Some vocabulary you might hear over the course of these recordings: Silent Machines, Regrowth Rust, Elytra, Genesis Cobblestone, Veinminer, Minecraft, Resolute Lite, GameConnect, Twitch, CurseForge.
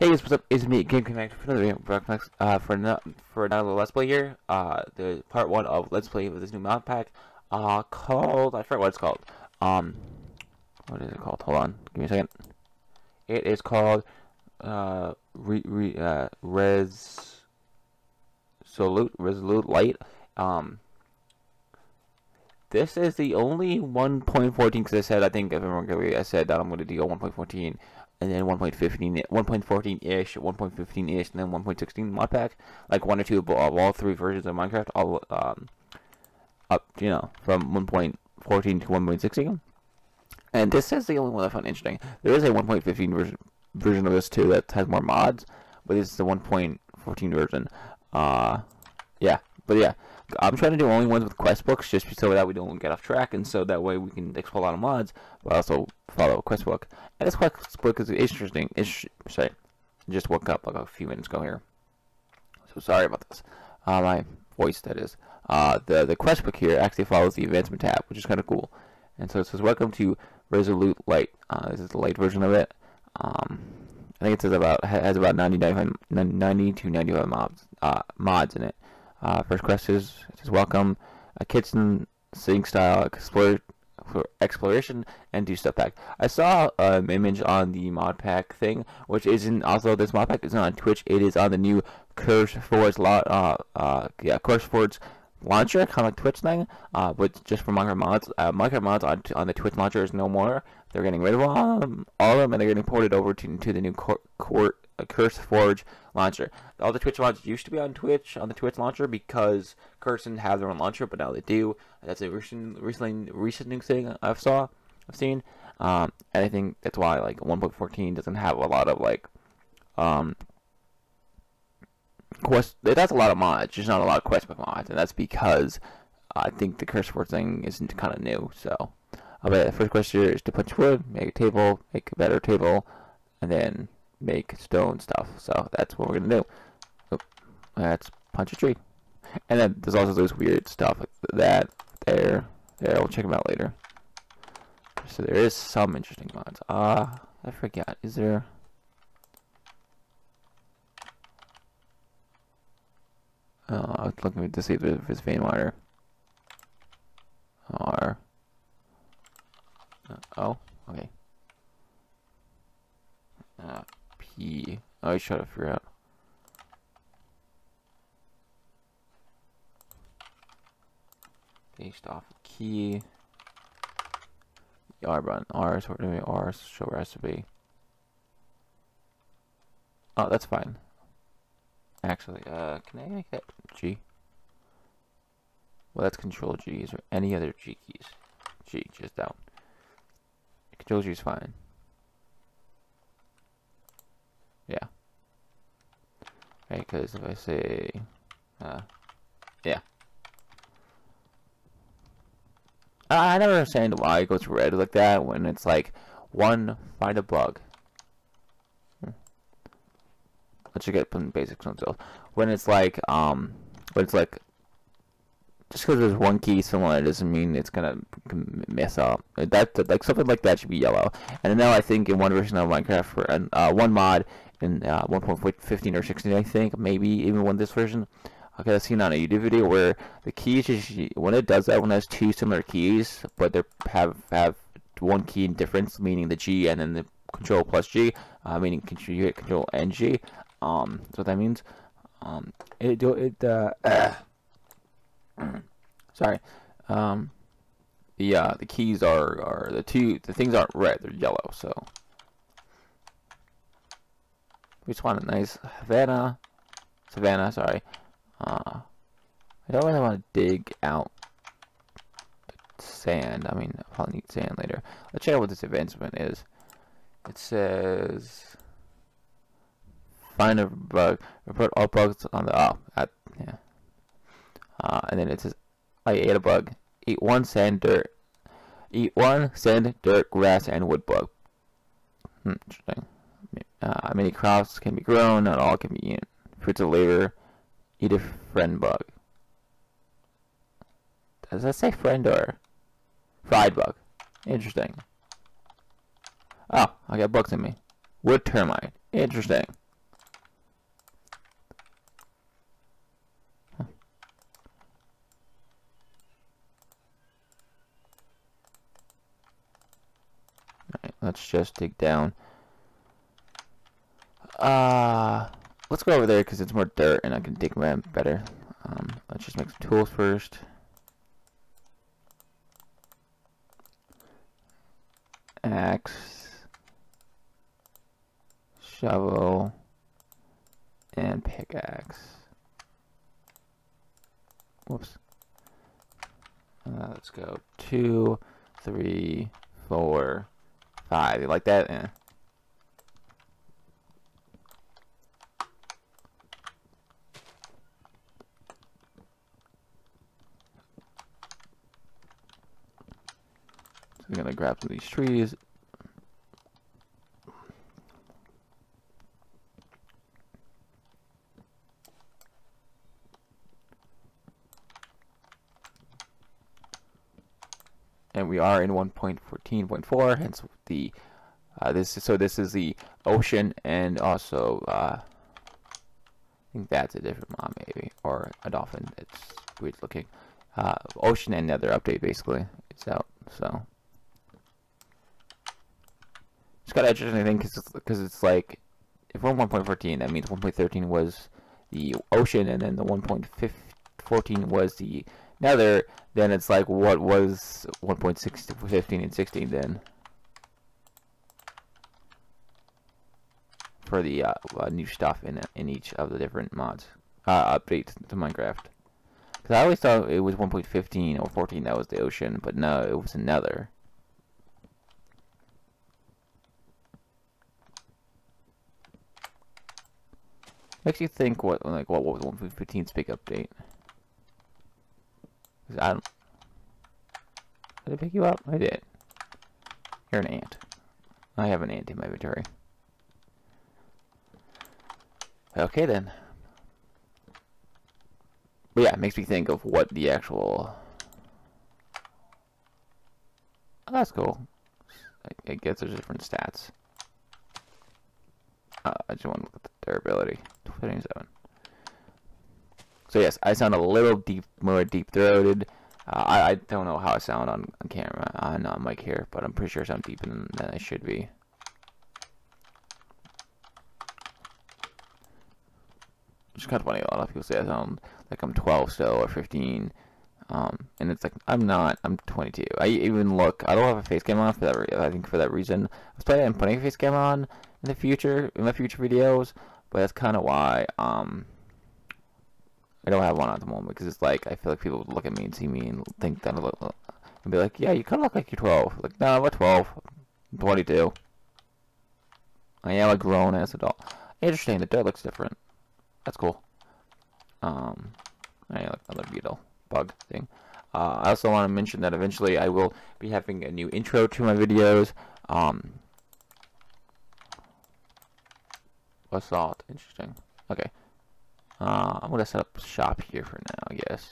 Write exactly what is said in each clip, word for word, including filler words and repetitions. Hey guys, what's up? It's me, GameConnect, for another video, uh, for another, for another Let's Play here. Uh, the part one of Let's Play with this new mod pack, uh, called, I forgot what it's called. Um, what is it called? Hold on, give me a second. It is called, uh, re, re, uh, Res, Resolute, Resolute Lite. Um, this is the only one point fourteen, because I said, I think, if everyone remember, I said that I'm going to deal one point fourteen. And then one point fifteen, one point fourteen-ish, one point fifteen-ish, and then one point sixteen mod pack, like one or two of all three versions of Minecraft, all um, up, you know, from one point fourteen to one point sixteen. And this is the only one I found interesting. There is a one point fifteen version version of this too that has more mods, but this is the one point fourteen version. Uh, yeah, but yeah, I'm trying to do only ones with quest books just so that we don't get off track, and so that way we can explore a lot of mods, but also follow a quest book. And this quest book is interesting. It's, sorry, just woke up like a few minutes ago here, so sorry about this. Uh, my voice, that is. Uh, the the quest book here actually follows the advancement tab, which is kind of cool. And so it says, "Welcome to Resolute Lite." Uh, this is the light version of it. Um, I think it says about has about ninety to ninety-five mobs, uh, mods in it. Uh, first quest is, it says, welcome a kitchen sink style explore, exploration and do stuff pack. I saw an image on the mod pack thing, which isn't also this mod pack. It's not on Twitch. It is on the new CurseForge uh, uh, yeah, CurseForge launcher, kind of like Twitch thing, uh, but just for Minecraft mods. Uh, Minecraft mods on, on the Twitch launcher is no more. They're getting rid of all of them, all of them, and they're getting ported over to, to the new court. Cor CurseForge launcher. All the Twitch mods used to be on Twitch, on the Twitch launcher, because Curse didn't have their own launcher, but now they do. That's a recent, recently, recent new thing I've saw, I've seen, um, and I think that's why like one point fourteen doesn't have a lot of like, um, quest. It has a lot of mods, just not a lot of quest book mods, and that's because I think the CurseForge thing isn't kind of new. So, I'll bet the first quest here is to punch wood, make a table, make a better table, and then make stone stuff. So that's what we're gonna do. Oh, let's punch a tree. And then there's also those weird stuff like that there there we'll check them out later. So there is some interesting mods. Ah, uh, I forgot, is there oh I was looking to see if it's Veinminer or uh, oh okay uh P. I try to figure out. Based off of key. The R button. R is what we R show recipe. Oh, that's fine. Actually, uh, can I make that G? Well, that's Control G. Is there any other G keys? G, just down. Control G is fine. Yeah. Right, because if I say, uh, yeah. I, I never understand why it goes red like that when it's like, one, find a bug. Hmm. Let's just get some basics on itself. When it's like, um, when it's like, just because there's one key similar doesn't mean it's gonna mess up. That, that like something like that should be yellow. And now I think in one version of Minecraft for uh, one mod. In uh, one point fifteen or sixteen, I think, maybe even when this version. Okay, I've seen on a YouTube video where the keys just, when it does that, when it has two similar keys, but they have have one key in difference, meaning the G and then the Control plus G, uh, meaning you hit Control and G. Um, that's what that means. Um, it it uh, uh sorry. Um, the uh, the keys are are the two the things aren't red, they're yellow. So. We just want a nice Havana, Savannah, sorry. Uh, I don't really want to dig out the sand. I mean, I'll probably need sand later. Let's check out what this advancement is. It says, find a bug, report all bugs on the, oh, at, yeah. Uh, and then it says, I ate a bug. Eat one sand, dirt. Eat one sand, dirt, grass, and wood bug. Hmm, interesting. Uh, many crops can be grown, not all can be eaten. Fruits of labor, eat a friend bug. Does that say friend or fried bug? Interesting. Oh, I got bugs in me. Wood termite. Interesting. Let's just dig down. Uh, let's go over there because it's more dirt and I can dig better. Um, let's just make some tools first. Axe, shovel, and pickaxe. Whoops. Uh, let's go two, three, four, five. You like that? Eh. So we're gonna grab some of these trees. And we are in one point fourteen point four, hence the uh, this is so this is the ocean, and also uh, I think that's a different mob maybe, or a dolphin. It's weird looking. Uh, ocean and Nether update basically. It's out, so it's got an interesting thing because because it's, it's like if we're on one point fourteen, that means one point thirteen was the ocean, and then the one point fourteen was the Nether. Then it's like, what was one point six, fifteen, and sixteen then for the uh, uh, new stuff in in each of the different mods uh, updates to Minecraft? Because I always thought it was one point fifteen or fourteen that was the ocean, but no, it was another. Makes you think what like what, what was one point fifteen's big update? I don't... Did I pick you up? I did. You're an ant. I have an ant in my inventory. Okay then. But yeah, it makes me think of what the actual... Oh, that's cool. I, I guess there's different stats. Uh, I just want to look at the durability. twenty-seven. So yes, I sound a little deep, more deep-throated. Uh, I, I don't know how I sound on, on camera, on, on mic here, but I'm pretty sure I sound deeper than, than I should be. It's kind of funny, a lot of people say I sound like I'm twelve still, or fifteen, um, and it's like, I'm not, I'm twenty-two. I even look, I don't have a face cam on, for that re I think for that reason. I was planning on putting a face cam on in the future, in my future videos, but that's kind of why, um... I don't have one at the moment because it's like I feel like people would look at me and see me and think that I look, and be like, yeah, you kind of look like you're twelve. Like, no, I'm not twelve. I'm twenty-two. I am a grown ass adult. Interesting. The dirt looks different. That's cool. Um, I like another beetle bug thing. Uh, I also want to mention that eventually I will be having a new intro to my videos. Um, basalt. Interesting. Okay. Uh, I'm gonna set up shop here for now, I guess.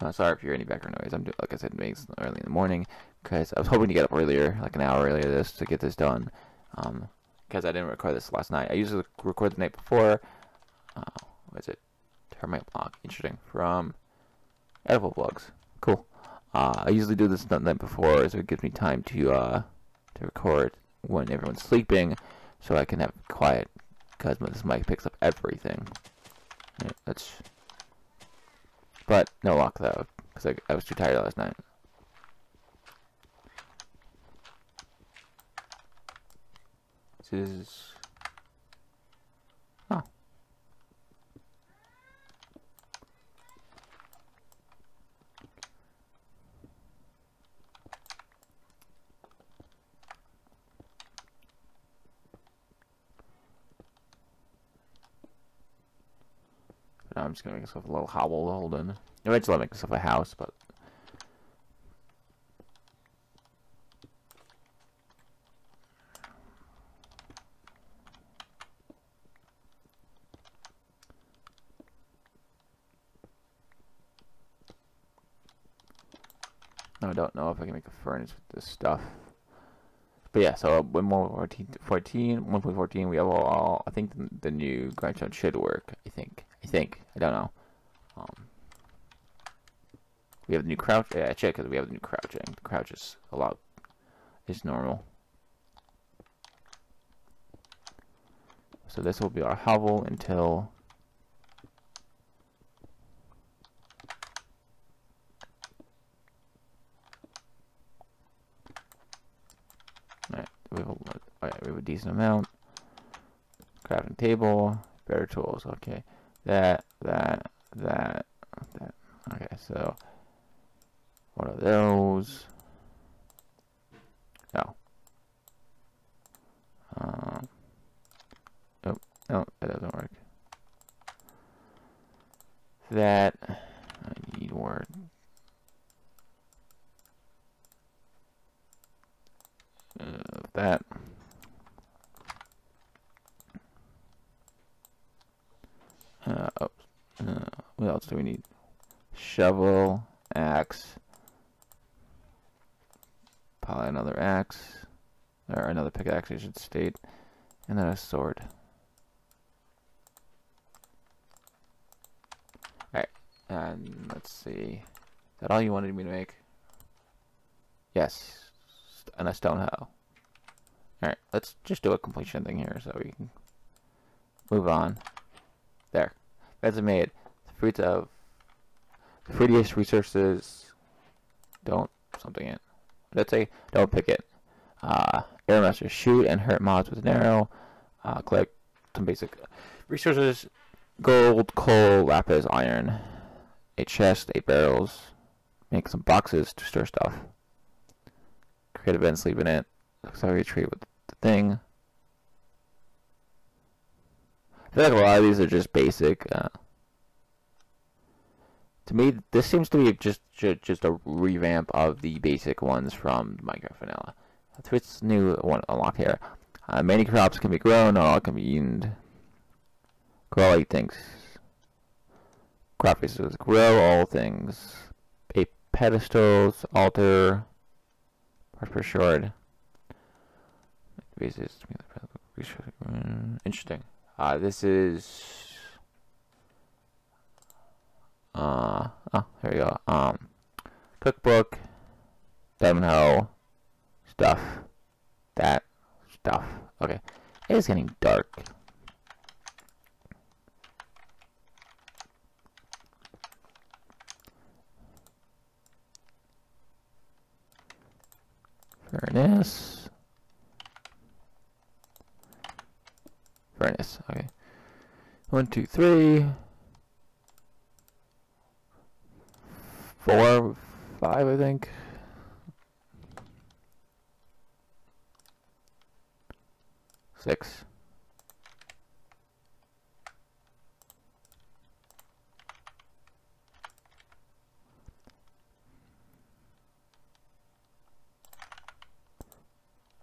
Uh, sorry if you hear any background noise. I'm doing, like I said, it's early in the morning because I was hoping to get up earlier, like an hour earlier, this to get this done. Um, because I didn't record this last night. I usually record the night before. Uh, what is it? Termite block. Interesting. From Edible Vlogs. Cool. Uh, I usually do this the night before, so it gives me time to uh to record when everyone's sleeping. So I can have quiet, because this mic picks up everything. Yeah, that's, but no luck though, because I, I was too tired last night. This is, oh, I'm just gonna make myself a little hovel to hold in. Eventually I'll make myself a house, but I don't know if I can make a furnace with this stuff. But yeah, so one point fourteen, one point fourteen, we have all, all I think the, the new grindstone should work, I think. I think. I don't know. Um, We have the new crouch. Yeah, I check because we have the new crouching. The crouch is a lot. It's normal. So this will be our hovel until Alright, we have a, all right, we have a decent amount. Crafting table, bear tools, okay. That, that, that, that. Okay, so what are those? No. Um oh, no, that doesn't work. That I need word. Uh, that uh, oh, uh, what else do we need? Shovel, axe, probably another axe, or another pickaxe I should state, and then a sword. Alright, and let's see, is that all you wanted me to make? Yes, and a stone hoe. Alright, let's just do a completion thing here so we can move on. There, that's made. The fruits of the fruitiest resources. Don't something in. Let's say don't pick it. Uh, Arrow Master, shoot and hurt mobs with an arrow. Uh, collect some basic resources: gold, coal, lapis, iron, a chest, eight barrels. Make some boxes to store stuff. Create a bed, sleep in it. Accelerate tree with the thing. I feel like a lot of these are just basic. Uh, to me, this seems to be just, just just a revamp of the basic ones from Minecraft Vanilla. That's what's new one unlocked here. Uh, many crops can be grown, all can be eaten. Grow all things. Crop bases grow all things. A pedestals, altar. For short. Interesting. Uh, this is. Uh, oh, here we go. Um, cookbook, diamond hoe, stuff, that stuff. Okay, it is getting dark. Furnace. Furnace, okay. One, two, three. Four, five, I think. Six.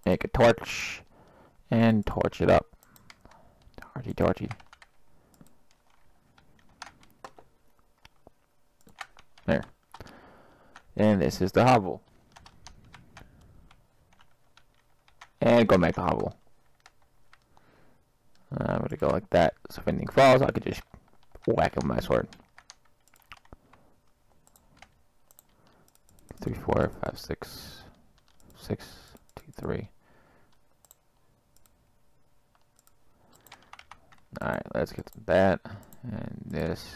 Make a torch and torch it up. Torchy, torchy. There. And this is the hovel. And go back to hovel. I'm gonna go like that. So if anything falls, I could just whack it with my sword. Three, four, five, six, six, two, three. Alright, let's get that and this.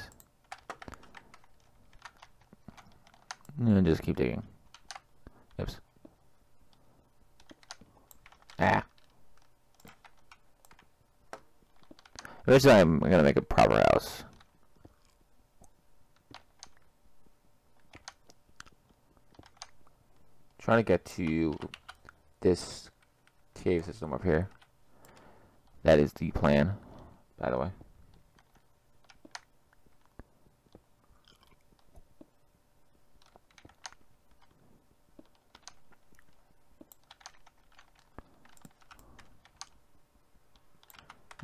And just keep digging. Oops. Ah. This time I'm gonna make a proper house. Trying to get to this cave system up here. That is the plan, by the way.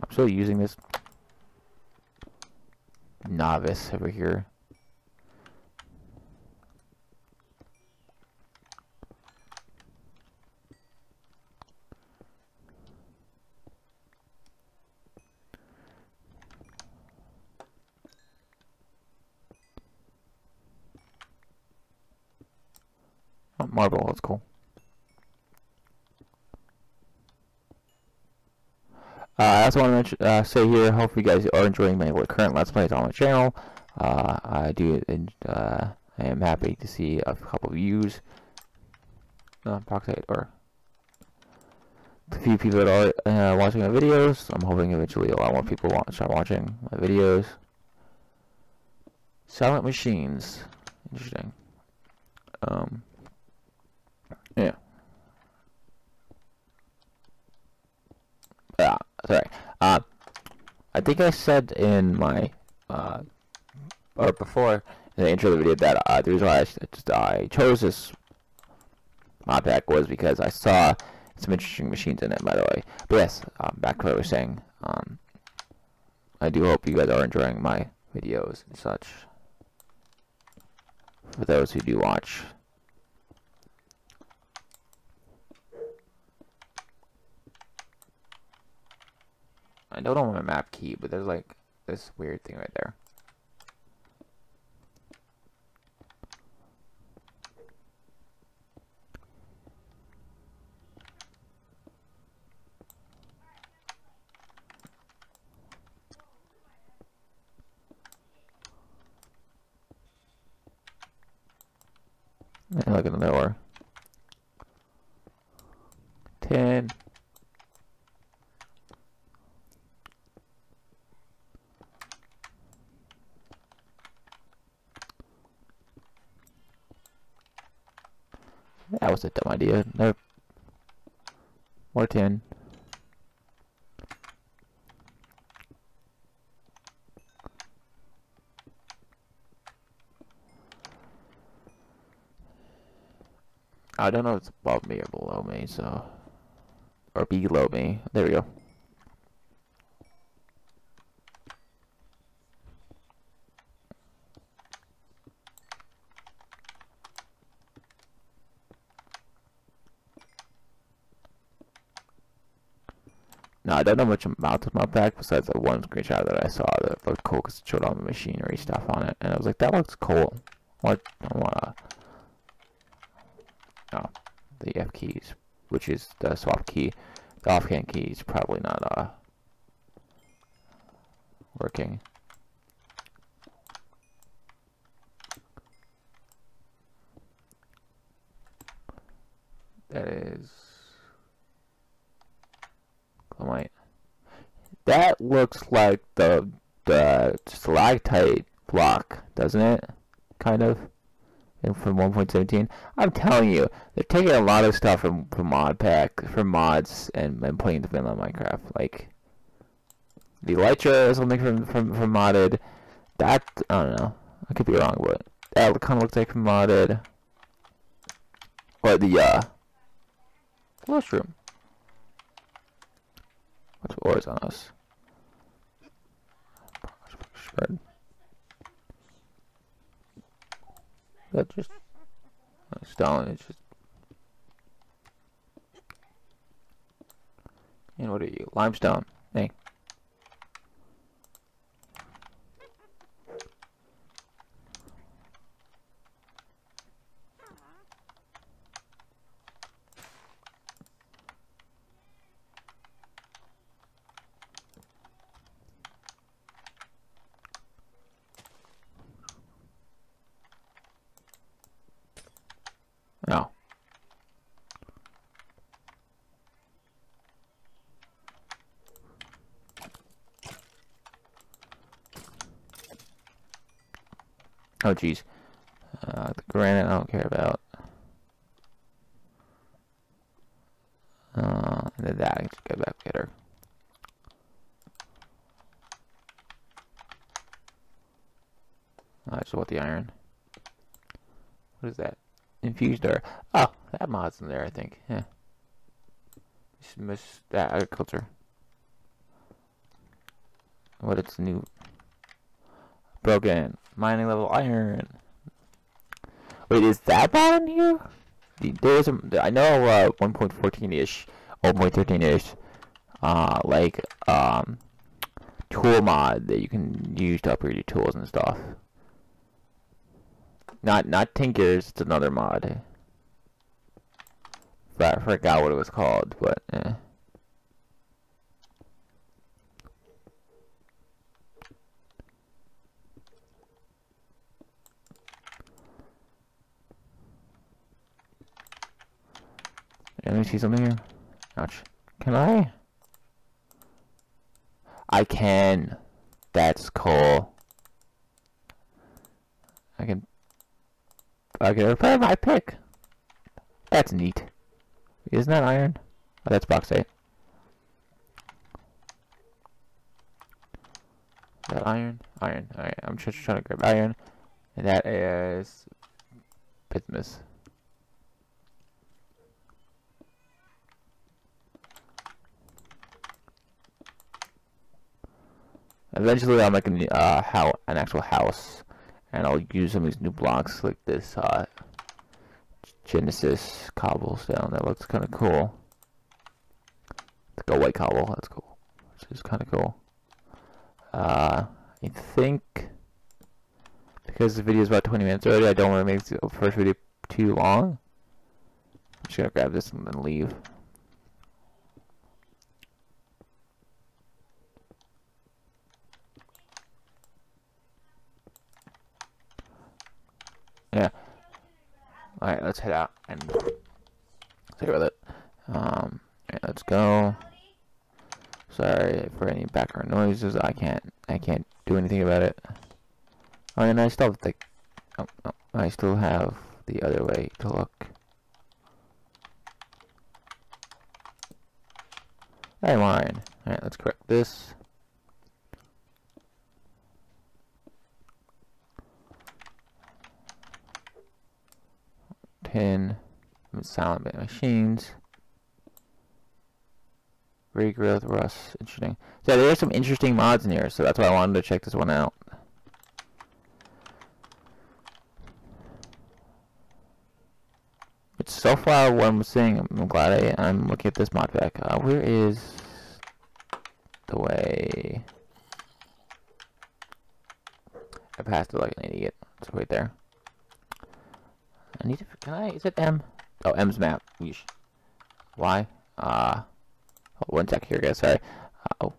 I'm still using this novice over here. marble, that's cool. Uh, I also want to uh, say here, hope you guys are enjoying my current Let's Plays on my channel. Uh, I do, uh, I am happy to see a couple of views. Uh, Boxite, or the few people that are uh, watching my videos. I'm hoping eventually a lot more people watch, start watching my videos. Silent Machines, interesting. Um, yeah. Ah, sorry. Uh, I think I said in my uh, or before in the intro of the video that uh, the reason why I, just, I chose this mod pack was because I saw some interesting machines in it. By the way, but yes, um, back to what I was saying. Um, I do hope you guys are enjoying my videos and such. For those who do watch. I don't know my map key, but there's like this weird thing right there. And look in the door. Ten. That was a dumb idea. Nope. More ten. I don't know if it's above me or below me, so... Or below me. There we go. Now, I don't know much about this mod pack besides that one screenshot that I saw that looked cool because it showed all the machinery stuff on it. And I was like, that looks cool. What? I don't wanna... No, the F keys, which is the swap key, the offhand key is probably not uh, working. That is Clamite. That looks like the the stalactite block, doesn't it? Kind of. And from one point seventeen, I'm telling you, they're taking a lot of stuff from, from mod pack, from mods, and, and putting them on Minecraft. Like the Elytra is something from, from from modded. That I don't know. I could be wrong, but that kind of looks like from modded. Or the uh, classroom. What's ores on us? Spread. That just stone. It's just. And what are you? Limestone. Hey. Oh geez, uh, the granite I don't care about. Uh, and then that I can just go back get her. I just want the iron. What is that? Infused ore. Oh, that mod's in there I think. Yeah. Just miss that agriculture. What it's new. Broken. Mining level iron. Wait, is that bad in here? There's a, I know uh, one point fourteen-ish or one point thirteen-ish uh, like um, tool mod that you can use to upgrade your tools and stuff. Not not Tinkers, it's another mod. but I forgot what it was called, but eh. Let me see something here. Ouch. Can I? I can. That's cool. I can. I can repair my pick. That's neat. Isn't that iron? Oh, that's bauxite. Is that iron? Iron. Alright, I'm just trying to grab iron. And that is. Bismuth. Eventually, I'll make an, uh, how, an actual house, and I'll use some of these new blocks, like this uh, Genesis Cobblestone. That looks kind of cool. It's like a white cobble. That's cool. Which is kind of cool. Uh, I think because the video is about twenty minutes already, I don't want to make the first video too long. I'm just gonna grab this and then leave. Yeah. Alright, let's head out and see about it. Um, right, let's go. Sorry for any background noises. I can't. I can't do anything about it. Oh, and I still have the. Oh, oh, I still have the other way to look. I'm lying. Alright, let's correct this. Pin, Silent Machines, Regrowth Rust. Interesting. So there are some interesting mods in here, so that's why I wanted to check this one out. But so far, what I'm seeing, I'm glad I, I'm looking at this mod pack. Uh, where is the way? I passed it like an idiot. It's right there. I need to, can I, is it M? Oh, M's map. Yeesh. Why? Uh, oh, one sec here, guys, sorry. Uh, oh.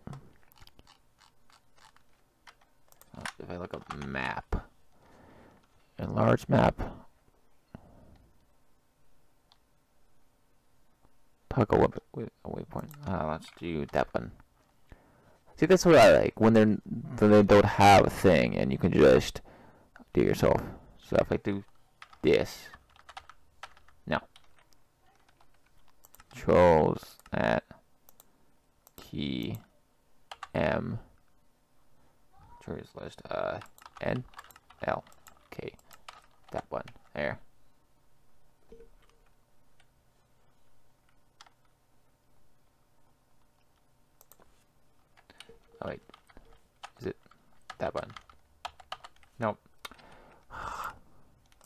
If I look up map. Enlarge map. Toggle up a waypoint. Uh, let's do that one. See, that's what I like, when they're, when they don't have a thing, and you can just do it yourself. So if I do this. No. Controls at key M. Choice list. Uh, N L K. That one there. Oh wait, is it that one? Nope.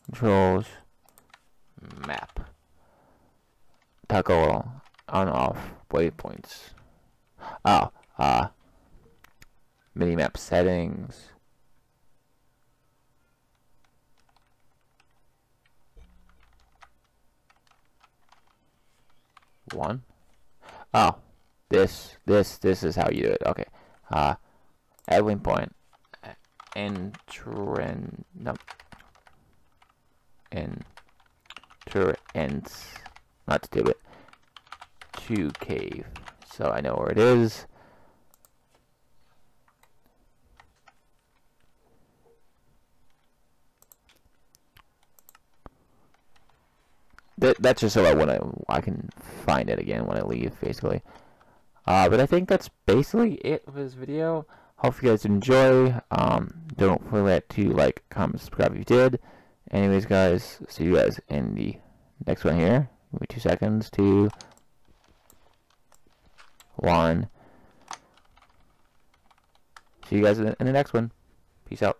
Controls map. Toggle on off waypoints. Oh, uh minimap settings. One. Oh, this this this is how you do it. Okay. Uh at waypoint entrance. No. Entrance, not to do it, to cave, so I know where it is. That, that's just so I, when I, I can find it again when I leave, basically. Uh, but I think that's basically it for this video. Hope you guys enjoy. Um, don't forget to like, comment, subscribe if you did. Anyways, guys, see you guys in the next one here. Give me two seconds. Two. One. See you guys in the next one. Peace out.